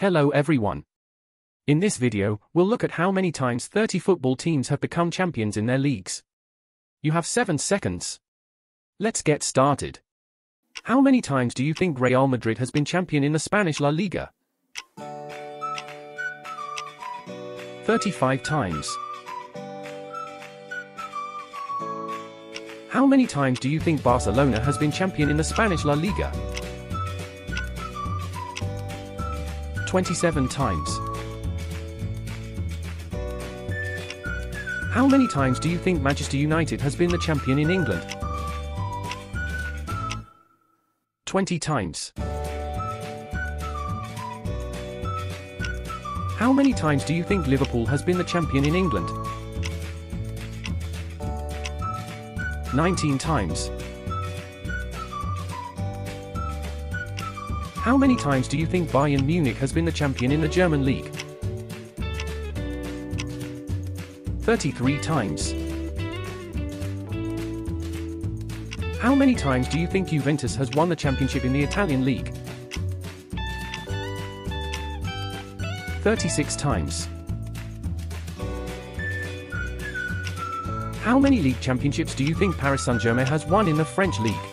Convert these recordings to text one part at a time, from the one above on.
Hello everyone. In this video, we'll look at how many times 30 football teams have become champions in their leagues. You have 7 seconds. Let's get started. How many times do you think Real Madrid has been champion in the Spanish La Liga? 35 times. How many times do you think Barcelona has been champion in the Spanish La Liga? 27 times. How many times do you think Manchester United has been the champion in England? 20 times. How many times do you think Liverpool has been the champion in England? 19 times. How many times do you think Bayern Munich has been the champion in the German league? 33 times. How many times do you think Juventus has won the championship in the Italian league? 36 times. How many league championships do you think Paris Saint-Germain has won in the French league?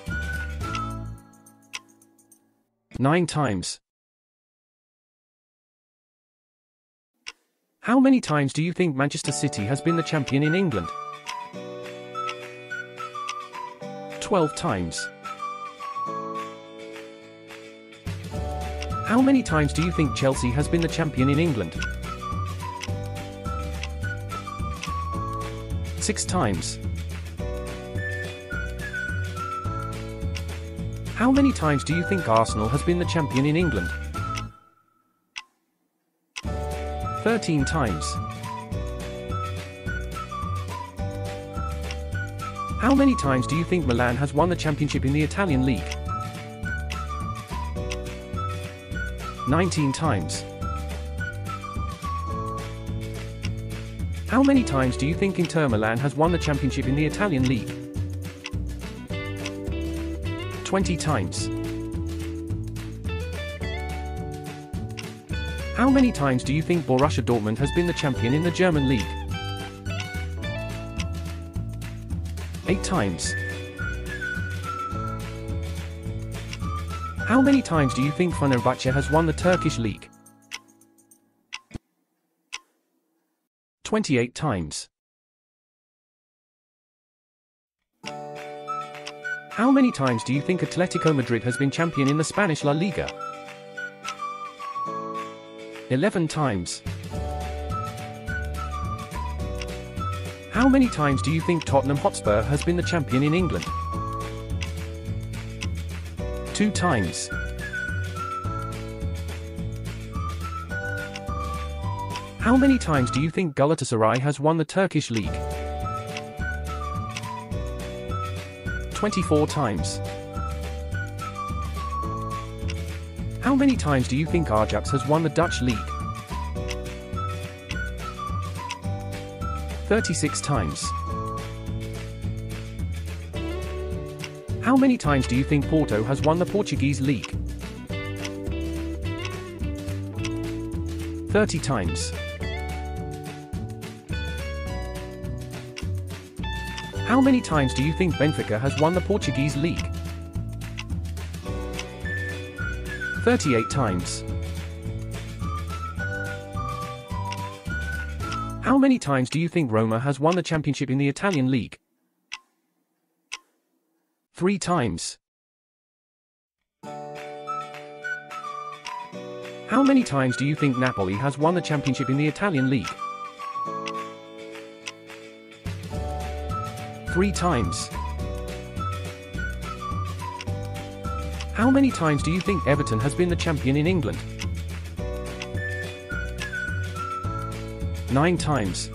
9 times. How many times do you think Manchester City has been the champion in England? 12 times. How many times do you think Chelsea has been the champion in England? 6 times. How many times do you think Arsenal has been the champion in England? 13 times. How many times do you think Milan has won the championship in the Italian league? 19 times. How many times do you think Inter Milan has won the championship in the Italian league? 20 times. How many times do you think Borussia Dortmund has been the champion in the German league? 8 times. How many times do you think Fenerbahce has won the Turkish league? 28 times. How many times do you think Atletico Madrid has been champion in the Spanish La Liga? 11 times. How many times do you think Tottenham Hotspur has been the champion in England? 2 times. How many times do you think Galatasaray has won the Turkish league? 24 times. How many times do you think Ajax has won the Dutch league? 36 times. How many times do you think Porto has won the Portuguese league? 30 times. How many times do you think Benfica has won the Portuguese league? 38 times. How many times do you think Roma has won the championship in the Italian league? 3 times. How many times do you think Napoli has won the championship in the Italian league? 3 times. How many times do you think Everton has been the champion in England? 9 times.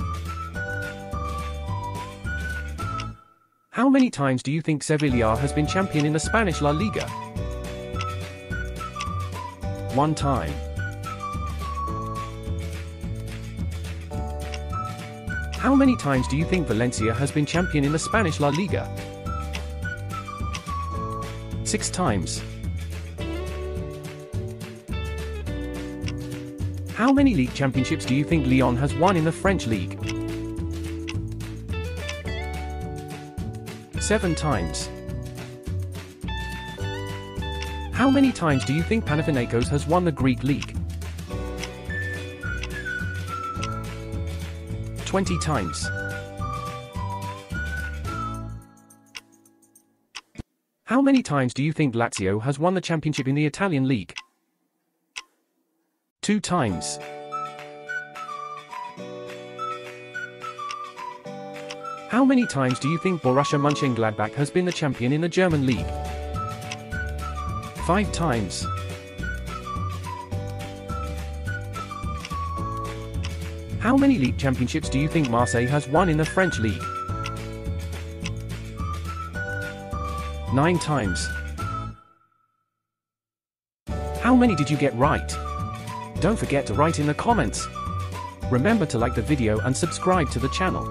How many times do you think Sevilla has been champion in the Spanish La Liga? 1 time. How many times do you think Valencia has been champion in the Spanish La Liga? 6 times. How many league championships do you think Lyon has won in the French league? 7 times. How many times do you think Panathinaikos has won the Greek league? 20 times. How many times do you think Lazio has won the championship in the Italian league? 2 times. How many times do you think Borussia Mönchengladbach has been the champion in the German league? 5 times. How many league championships do you think Marseille has won in the French league? 9 times. How many did you get right? Don't forget to write in the comments. Remember to like the video and subscribe to the channel.